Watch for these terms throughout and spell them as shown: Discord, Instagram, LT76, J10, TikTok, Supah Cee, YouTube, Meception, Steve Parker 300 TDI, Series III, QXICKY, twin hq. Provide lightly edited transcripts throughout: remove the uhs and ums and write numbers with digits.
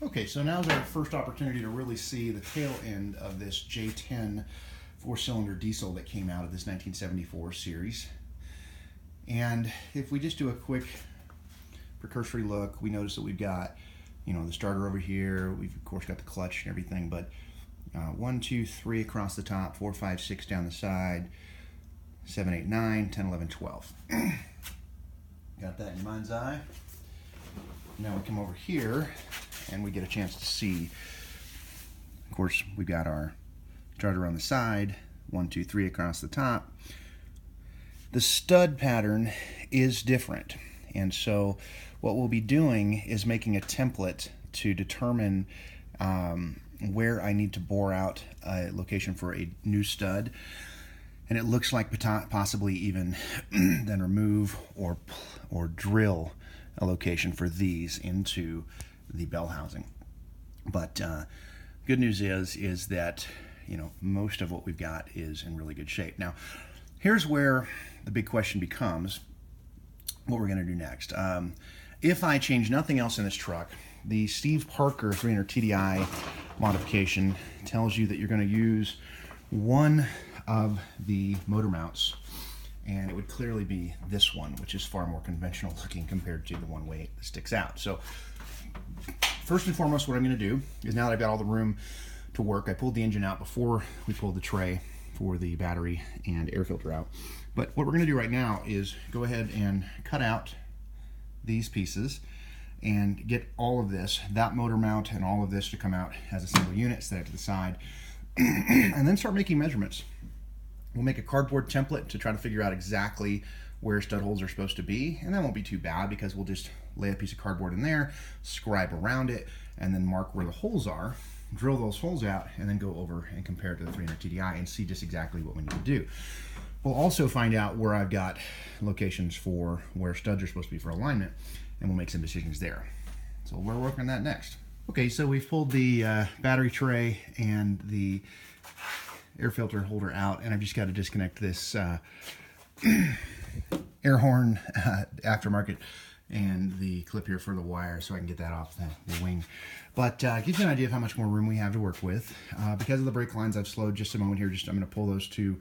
Okay, so now's our first opportunity to really see the tail end of this J10 four-cylinder diesel that came out of this 1974 series. And if we just do a quick precursory look, we notice that we've got, you know, the starter over here. We've of course got the clutch and everything, but 1, 2, 3 across the top, 4, 5, 6 down the side, 7, 8, 9, 10, 11, 12. Got that in mind's eye. Now we come over here and we get a chance to see, of course, we've got our starter on the side, 1, 2, 3 across the top. The stud pattern is different, and so what we'll be doing is making a template to determine where I need to bore out a location for a new stud, and it looks like possibly even then remove or drill a location for these into the bell housing. But good news is that, you know, most of what we've got is in really good shape. Now, here's where the big question becomes what we're going to do next. If I change nothing else in this truck, the Steve Parker 300 TDI modification tells you that you're going to use one of the motor mounts, and it would clearly be this one, which is far more conventional looking compared to the one way that sticks out. So first and foremost, what I'm going to do is, now that I've got all the room to work, I pulled the engine out before we pulled the tray for the battery and air filter out. But what we're going to do right now is go ahead and cut out these pieces and get all of this, that motor mount and all of this, to come out as a single unit, set it to the side, and then start making measurements. We'll make a cardboard template to try to figure out exactly where stud holes are supposed to be, and that won't be too bad because we'll just lay a piece of cardboard in there, scribe around it, and then mark where the holes are, drill those holes out, and then go over and compare it to the 300 TDI and see just exactly what we need to do. We'll also find out where I've got locations for where studs are supposed to be for alignment, and we'll make some decisions there. So we're working on that next. Okay, so we've pulled the battery tray and the air filter holder out, and I've just got to disconnect this air horn aftermarket and the clip here for the wire so I can get that off the wing. But it gives you an idea of how much more room we have to work with. Because of the brake lines, I've slowed just a moment here. I'm going to pull those two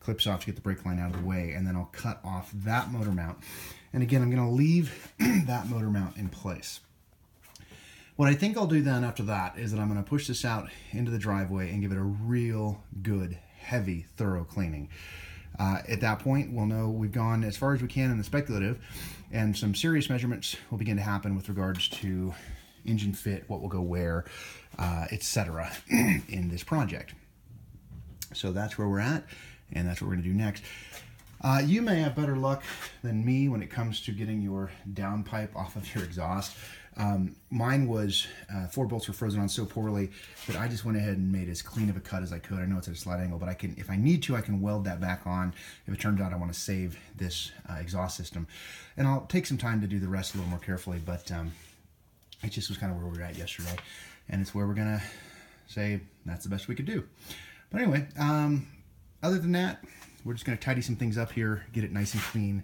clips off to get the brake line out of the way, and then I'll cut off that motor mount. And again, I'm going to leave that motor mount in place. What I think I'll do then after that is that I'm going to push this out into the driveway and give it a real good, heavy, thorough cleaning. At that point, we'll know we've gone as far as we can in the speculative, and some serious measurements will begin to happen with regards to engine fit, what will go where, etc. in this project. So that's where we're at, and that's what we're going to do next. You may have better luck than me when it comes to getting your downpipe off of your exhaust. Mine was, four bolts were frozen on so poorly that I just went ahead and made as clean of a cut as I could. I know it's at a slight angle, but I can, if I need to, I can weld that back on if it turns out I want to save this exhaust system. And I'll take some time to do the rest a little more carefully, but it just was kind of where we were at yesterday. And it's where we're going to say that's the best we could do. But anyway, other than that, we're just going to tidy some things up here, get it nice and clean,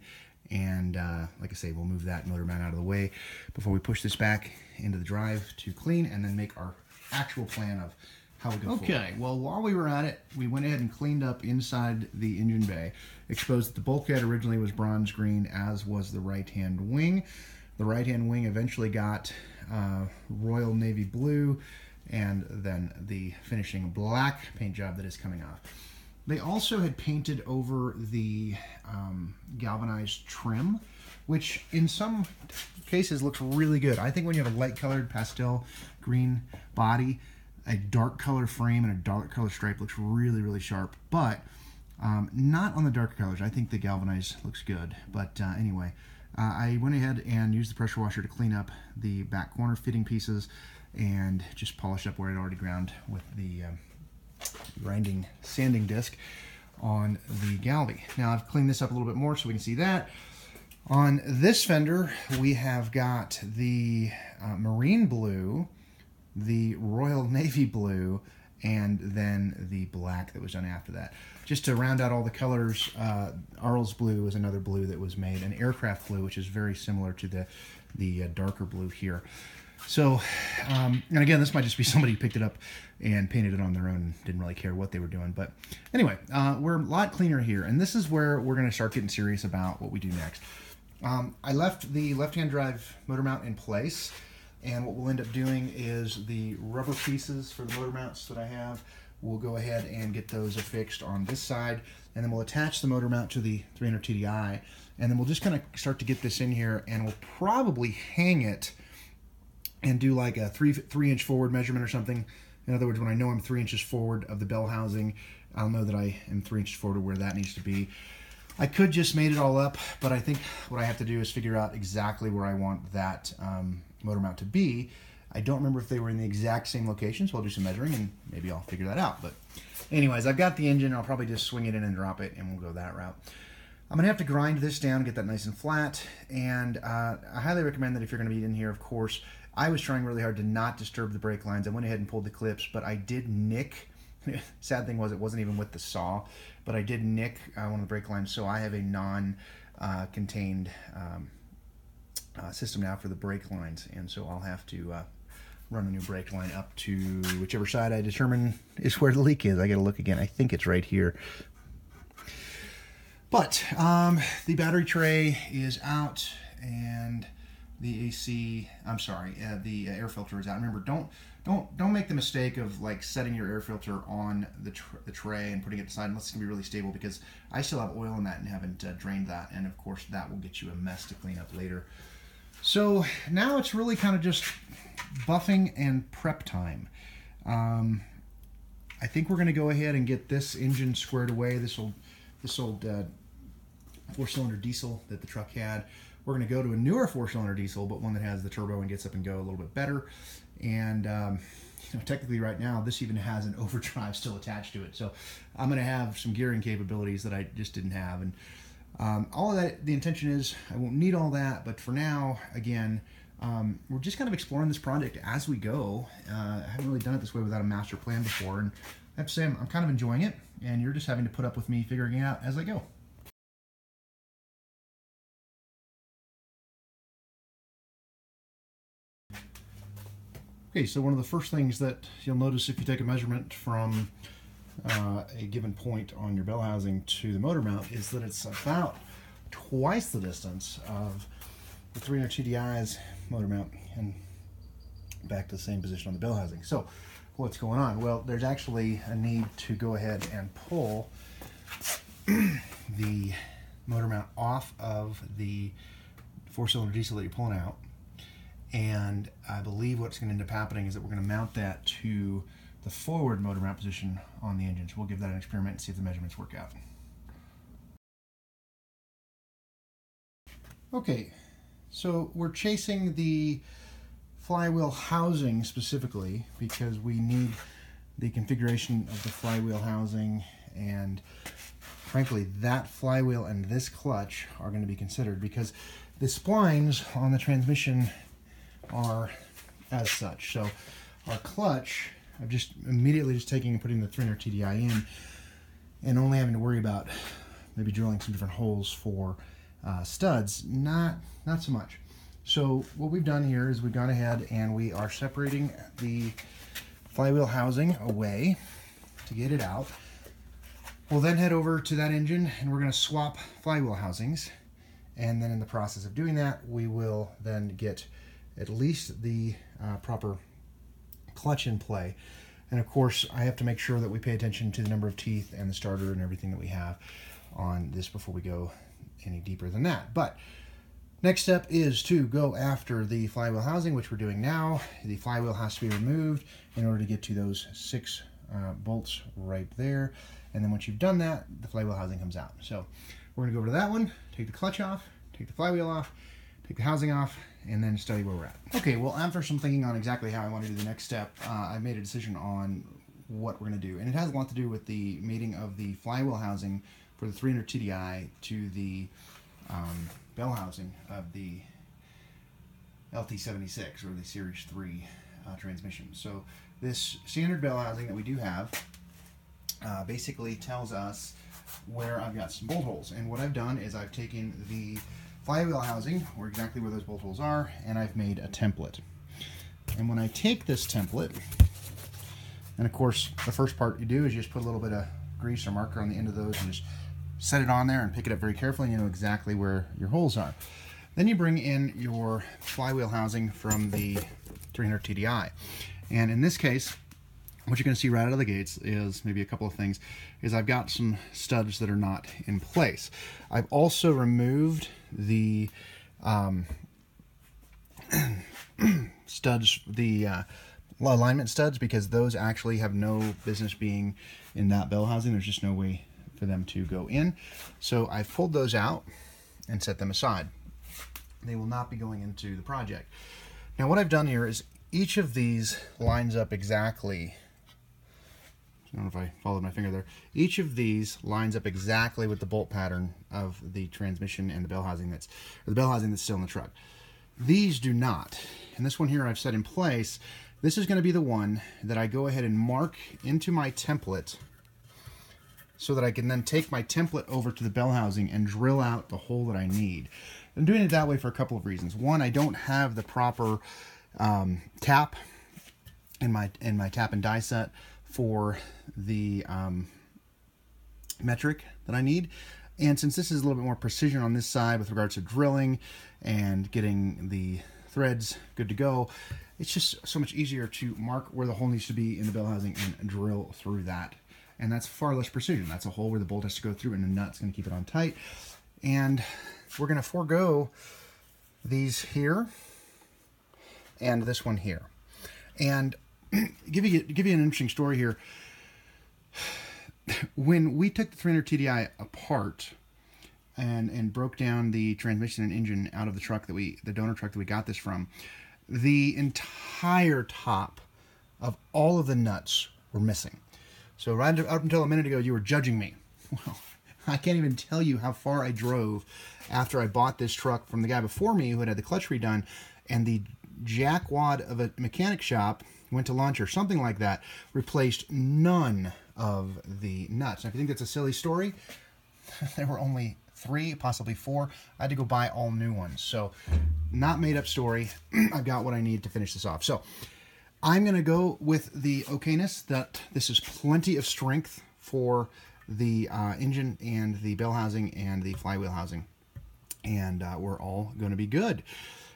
and like I say, we'll move that motor mount out of the way before we push this back into the drive to clean, and then make our actual plan of how we go forward. Okay, well, while we were at it, we went ahead and cleaned up inside the engine bay, exposed that the bulkhead originally was bronze green, as was the right-hand wing. The right-hand wing eventually got royal navy blue, and then the finishing black paint job that is coming off. They also had painted over the galvanized trim, which in some cases looks really good. I think when you have a light colored pastel green body, a dark color frame and a dark color stripe looks really, really sharp, but not on the darker colors. I think the galvanized looks good, but anyway, I went ahead and used the pressure washer to clean up the back corner fitting pieces and just polish up where I'd already ground with the grinding sanding disc on the galvy. Now I've cleaned this up a little bit more so we can see that. On this fender, we have got the marine blue, the royal navy blue, and then the black that was done after that. Just to round out all the colors, Arles blue is another blue that was made, an aircraft blue, which is very similar to the darker blue here. So, and again, this might just be somebody who picked it up and painted it on their own and didn't really care what they were doing. But anyway, we're a lot cleaner here. And this is where we're going to start getting serious about what we do next. I left the left-hand drive motor mount in place. And what we'll end up doing is the rubber pieces for the motor mounts that I have, we'll go ahead and get those affixed on this side. And then we'll attach the motor mount to the 300 TDI. And then we'll just kind of start to get this in here, and we'll probably hang it and do like a three inch forward measurement or something. In other words, when I know I'm 3 inches forward of the bell housing, I'll know that I am 3 inches forward of where that needs to be. I could just made it all up, but I think what I have to do is figure out exactly where I want that motor mount to be. I don't remember if they were in the exact same location, so I'll do some measuring and maybe I'll figure that out. But anyways, I've got the engine. I'll probably just swing it in and drop it, and we'll go that route. I'm gonna have to grind this down, get that nice and flat, and I highly recommend that if you're gonna be in here, of course, I was trying really hard to not disturb the brake lines. I went ahead and pulled the clips, but I did nick. Sad thing was it wasn't even with the saw, but I did nick one of the brake lines, so I have a non-contained system now for the brake lines, and so I'll have to run a new brake line up to whichever side I determine is where the leak is. I gotta look again. I think it's right here. But the battery tray is out, and the AC, I'm sorry, the air filter is out. Remember, don't make the mistake of like setting your air filter on the tray and putting it aside unless it's gonna be really stable, because I still have oil in that and haven't drained that, and of course that will get you a mess to clean up later. So now it's really kind of just buffing and prep time. I think we're gonna go ahead and get this engine squared away. This old 4-cylinder diesel that the truck had. We're going to go to a newer 4-cylinder diesel, but one that has the turbo and gets up and go a little bit better. And you know, technically right now, this even has an overdrive still attached to it. So I'm going to have some gearing capabilities that I just didn't have. And all of that, the intention is I won't need all that. But for now, again, we're just kind of exploring this project as we go. I haven't really done it this way without a master plan before. And I have to say, I'm kind of enjoying it, and you're just having to put up with me figuring it out as I go. Okay, so one of the first things that you'll notice if you take a measurement from a given point on your bell housing to the motor mount is that it's about twice the distance of the 300 TDI's motor mount and back to the same position on the bell housing. So what's going on? Well, there's actually a need to go ahead and pull the motor mount off of the 4-cylinder diesel that you're pulling out, and I believe what's going to end up happening is that we're going to mount that to the forward motor mount position on the engine. So we'll give that an experiment and see if the measurements work out. Okay, so we're chasing the flywheel housing specifically because we need the configuration of the flywheel housing, and frankly that flywheel and this clutch are going to be considered because the splines on the transmission are as such. So our clutch, I'm just immediately just taking and putting the 300 TDI in and only having to worry about maybe drilling some different holes for studs, not so much. So what we've done here is we've gone ahead and we are separating the flywheel housing away to get it out. We'll then head over to that engine and we're going to swap flywheel housings. And then in the process of doing that, we will then get at least the proper clutch in play. And of course, I have to make sure that we pay attention to the number of teeth and the starter and everything that we have on this before we go any deeper than that. But next step is to go after the flywheel housing, which we're doing now. The flywheel has to be removed in order to get to those 6 bolts right there. And then once you've done that, the flywheel housing comes out. So we're gonna go over to that one, take the clutch off, take the flywheel off, take the housing off, and then study where we're at. Okay, well, after some thinking on exactly how I want to do the next step, I made a decision on what we're gonna do. And it has a lot to do with the mating of the flywheel housing for the 300 TDI to the bell housing of the LT76 or the Series III transmission. So this standard bell housing that we do have basically tells us where I've got some bolt holes. And what I've done is I've taken the flywheel housing, or exactly where those bolt holes are, and I've made a template. And when I take this template, and of course the first part you do is you just put a little bit of grease or marker on the end of those and just set it on there and pick it up very carefully, and you know exactly where your holes are. Then you bring in your flywheel housing from the 300 TDI. And in this case, what you're going to see right out of the gates is maybe a couple of things. Is I've got some studs that are not in place. I've also removed the studs, the alignment studs, because those actually have no business being in that bell housing. There's just no way for them to go in. So I've pulled those out and set them aside. They will not be going into the project. Now what I've done here is each of these lines up exactly. I don't know if I followed my finger there. Each of these lines up exactly with the bolt pattern of the transmission and the bell housing that's, or the bell housing that's still in the truck. These do not. And this one here I've set in place. This is going to be the one that I go ahead and mark into my template, so that I can then take my template over to the bell housing and drill out the hole that I need. I'm doing it that way for a couple of reasons. One, I don't have the proper tap in my tap and die set for the metric that I need. And since this is a little bit more precision on this side with regards to drilling and getting the threads good to go, it's just so much easier to mark where the hole needs to be in the bell housing and drill through that. And that's far less precision. That's a hole where the bolt has to go through and the nut's going to keep it on tight. And we're going to forego these here and this one here. And give you an interesting story here. When we took the 300 TDI apart and broke down the transmission and engine out of the truck that the donor truck that we got this from, the entire top of all of the nuts were missing. So right up until a minute ago, you were judging me. Well, I can't even tell you how far I drove after I bought this truck from the guy before me who had the clutch redone, and the jackwad of a mechanic shop went to lunch or something like that, replaced none of the nuts. Now, if you think that's a silly story, there were only 3, possibly 4. I had to go buy all new ones. So not made up story. I've got what I need to finish this off. So I'm going to go with the okayness that this is plenty of strength for the engine and the bell housing and the flywheel housing. And we're all going to be good.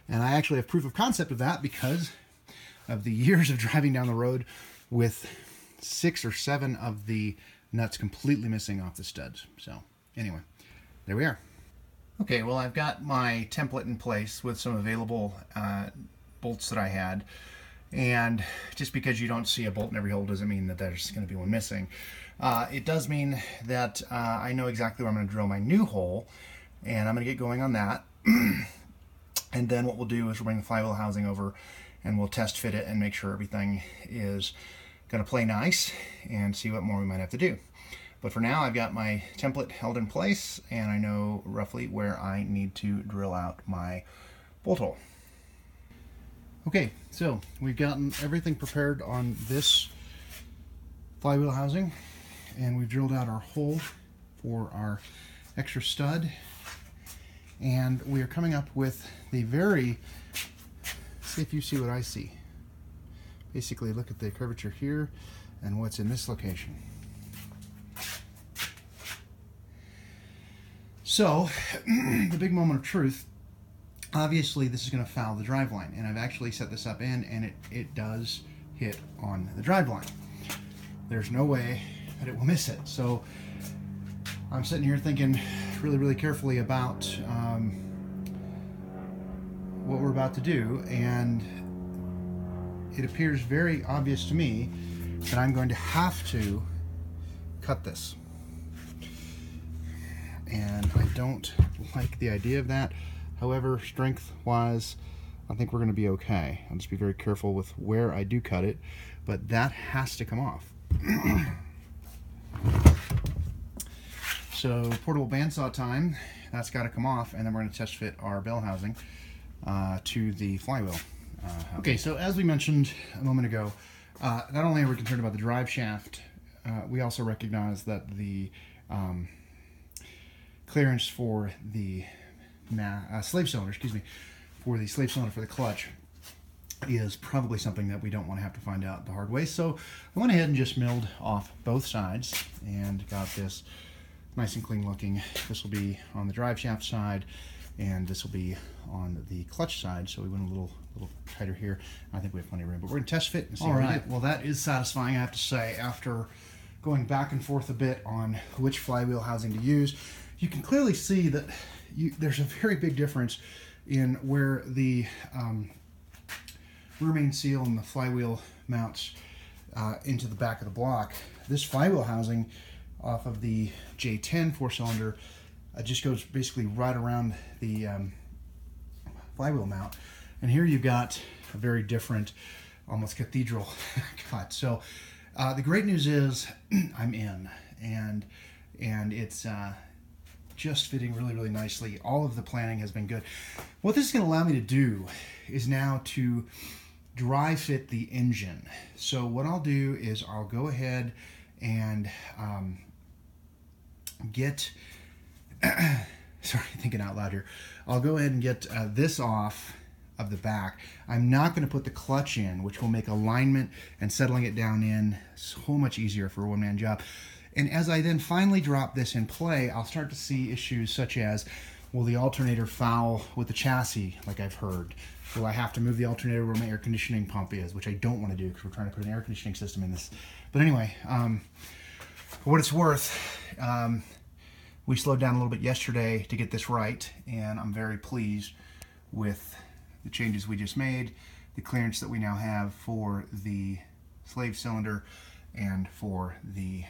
And I actually have proof of concept of that because of the years of driving down the road with 6 or 7 of the nuts completely missing off the studs. So anyway, there we are. Okay, well, I've got my template in place with some available bolts that I had. And just because you don't see a bolt in every hole doesn't mean that there's going to be one missing. It does mean that I know exactly where I'm going to drill my new hole, and I'm going to get going on that. And then what we'll do is we'll bring the flywheel housing over and we'll test fit it and make sure everything is going to play nice and see what more we might have to do. But for now, I've got my template held in place and I know roughly where I need to drill out my bolt hole. Okay, so we've gotten everything prepared on this flywheel housing, and we've drilled out our hole for our extra stud, and we are coming up with the very, see if you see what I see. Basically, look at the curvature here and what's in this location. So, the big moment of truth. Obviously, this is going to foul the driveline, and I've actually set this up in, and it does hit on the driveline. There's no way that it will miss it. So I'm sitting here thinking really, really carefully about what we're about to do, and it appears very obvious to me that I'm going to have to cut this. And I don't like the idea of that. However, strength-wise, I think we're going to be okay. I'll just be very careful with where I do cut it, but that has to come off. So, portable bandsaw time, that's got to come off, and then we're going to test fit our bell housing to the flywheel. Okay, so as we mentioned a moment ago, not only are we concerned about the drive shaft, we also recognize that the clearance for the slave cylinder for the clutch is probably something that we don't want to have to find out the hard way. So I went ahead and just milled off both sides and got this nice and clean looking. This will be on the drive shaft side and this will be on the clutch side. So we went a little tighter here. I think we have plenty of room, but we're going to test fit and see. All right, well that is satisfying, I have to say, after going back and forth a bit on which flywheel housing to use. You can clearly see that there's a very big difference in where the rear main seal and the flywheel mounts into the back of the block. This flywheel housing off of the J10 four-cylinder just goes basically right around the flywheel mount. And here you've got a very different, almost cathedral cut. So the great news is I'm in, and it's just fitting really, really nicely. All of the planning has been good. What this is going to allow me to do is now to dry fit the engine. So what I'll do is I'll go ahead and get, sorry, thinking out loud here. I'll go ahead and get this off of the back. I'm not going to put the clutch in, which will make alignment and settling it down in so much easier for a one-man job. And as I then finally drop this in play, I'll start to see issues such as, will the alternator foul with the chassis, like I've heard? Will I have to move the alternator where my air conditioning pump is, which I don't want to do because we're trying to put an air conditioning system in this. But anyway, for what it's worth, we slowed down a little bit yesterday to get this right, and I'm very pleased with the changes we just made, the clearance that we now have for the slave cylinder and for the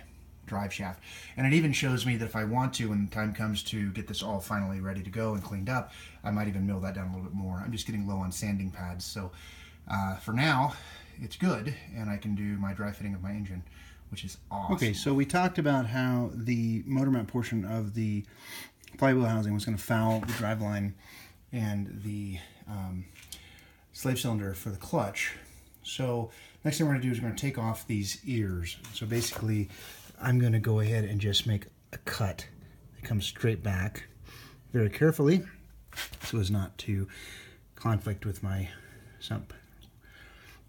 drive shaft. And it even shows me that if I want to, when time comes to get this all finally ready to go and cleaned up, I might even mill that down a little bit more. I'm just getting low on sanding pads, so for now it's good, and I can do my dry fitting of my engine, which is awesome. Okay, so we talked about how the motor mount portion of the flywheel housing was going to foul the drive line and the slave cylinder for the clutch. So next thing we're going to do is we're going to take off these ears. So basically I'm going to go ahead and just make a cut that comes straight back very carefully so as not to conflict with my sump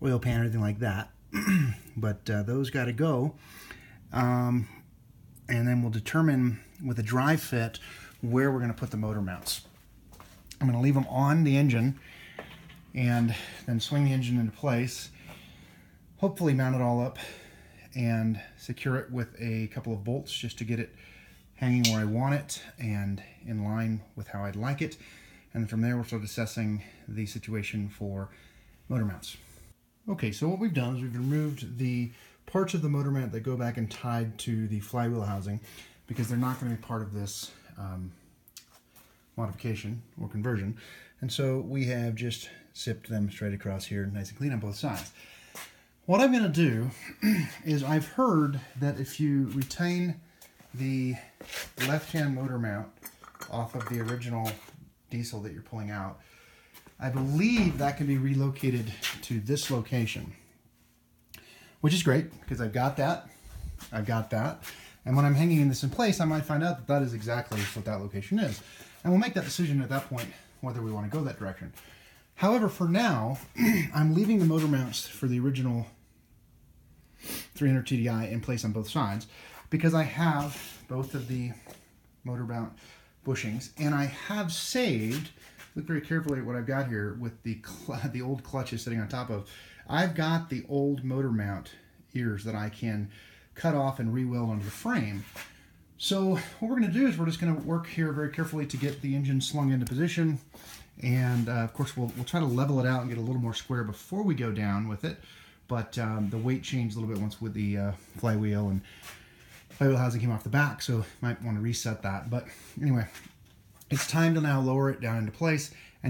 oil pan or anything like that. But those got to go. And then we'll determine with a dry fit where we're going to put the motor mounts. I'm going to leave them on the engine and then swing the engine into place, hopefully mount it all up and secure it with a couple of bolts just to get it hanging where I want it and in line with how I'd like it. And from there, we'll start assessing the situation for motor mounts. Okay, so what we've done is we've removed the parts of the motor mount that go back and tied to the flywheel housing because they're not going to be part of this modification or conversion. And so we have just zipped them straight across here, nice and clean on both sides. What I'm going to do is I've heard that if you retain the left-hand motor mount off of the original diesel that you're pulling out, I believe that can be relocated to this location, which is great because I've got that, and when I'm hanging this in place, I might find out that that is exactly what that location is, and we'll make that decision at that point whether we want to go that direction. However, for now, I'm leaving the motor mounts for the original 300 TDI in place on both sides because I have both of the motor mount bushings, and I have saved, look very carefully at what I've got here with the old clutch is sitting on top of. I've got the old motor mount ears that I can cut off and re-weld onto the frame. So what we're going to do is we're just going to work here very carefully to get the engine slung into position. And of course, we'll try to level it out and get a little more square before we go down with it. But the weight changed a little bit once with the flywheel, and flywheel housing came off the back, so might want to reset that. But anyway, it's time to now lower it down into place. And